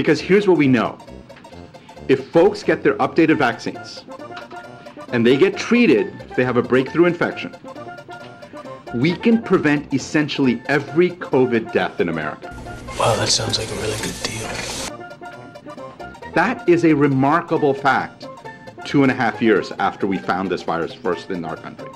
Because here's what we know. If folks get their updated vaccines and they get treated if they have a breakthrough infection, we can prevent essentially every COVID death in America. Wow, that sounds like a really good deal. That is a remarkable fact 2.5 years after we found this virus first in our country.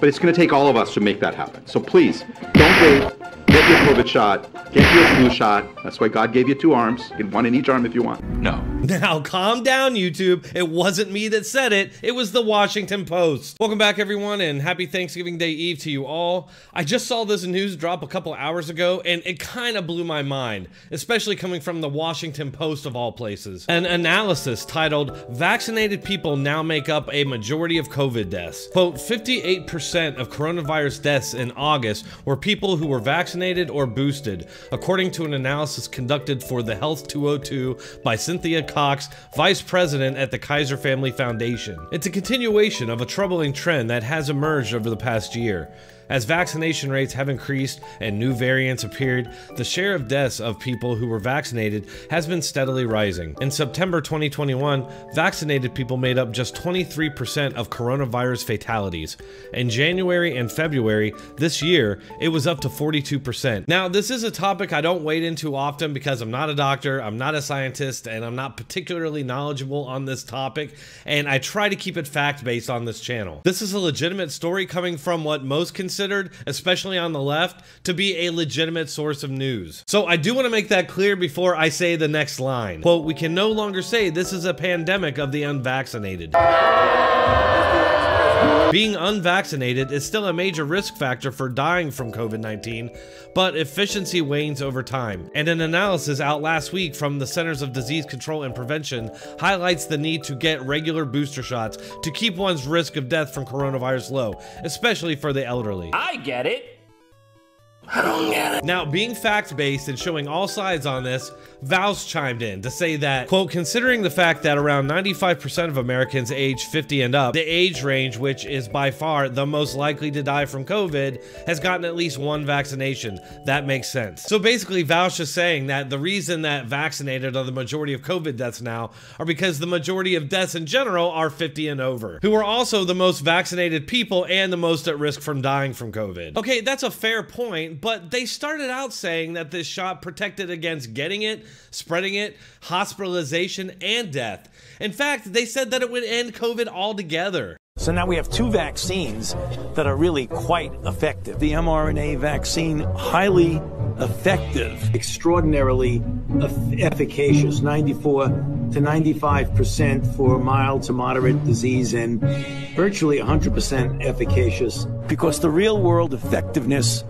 But it's going to take all of us to make that happen. So please, don't wait. Get your COVID shot. Get your flu shot. That's why God gave you 2 arms. Get one in each arm if you want. No. Now calm down, YouTube. It wasn't me that said it. It was the Washington Post. Welcome back, everyone, and happy Thanksgiving Day Eve to you all. I just saw this news drop a couple hours ago, and it kind of blew my mind, especially coming from the Washington Post of all places. An analysis titled, "Vaccinated People Now Make Up a Majority of COVID Deaths." Quote, 58% of coronavirus deaths in August were people who were vaccinated or boosted, according to an analysis conducted for the Health 202 by Cynthia Cox, Vice President at the Kaiser Family Foundation. It's a continuation of a troubling trend that has emerged over the past year. As vaccination rates have increased and new variants appeared, the share of deaths of people who were vaccinated has been steadily rising. In September 2021, vaccinated people made up just 23% of coronavirus fatalities. In January and February this year, it was up to 42%. Now, this is a topic I don't wade into often because I'm not a doctor, I'm not a scientist, and I'm not particularly knowledgeable on this topic, and I try to keep it fact-based on this channel. This is a legitimate story coming from what most considered, especially on the left, to be a legitimate source of news. So I do want to make that clear before I say the next line. Quote, "We can no longer say this is a pandemic of the unvaccinated." Being unvaccinated is still a major risk factor for dying from COVID-19, but efficiency wanes over time. And an analysis out last week from the Centers of Disease Control and Prevention highlights the need to get regular booster shots to keep one's risk of death from coronavirus low, especially for the elderly. I get it. I don't get it. Now, being fact-based and showing all sides on this, Vaush chimed in to say that, quote, "Considering the fact that around 95% of Americans age 50 and up, the age range, which is by far the most likely to die from COVID, has gotten at least 1 vaccination. That makes sense." So basically, Vaush is saying that the reason that vaccinated are the majority of COVID deaths now are because the majority of deaths in general are 50 and over, who are also the most vaccinated people and the most at risk from dying from COVID. Okay, that's a fair point, but they started out saying that this shot protected against getting it, spreading it, hospitalization, and death. In fact, they said that it would end COVID altogether. So now we have 2 vaccines that are really quite effective. The mRNA vaccine, highly effective, extraordinarily efficacious, 94% to 95% for mild to moderate disease, and virtually 100% efficacious. Because the real-world effectiveness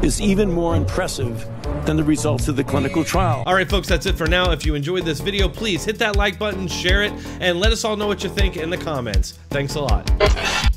is even more impressive than the results of the clinical trial. All right, folks, that's it for now. If you enjoyed this video, please hit that like button, share it, and let us all know what you think in the comments. Thanks a lot.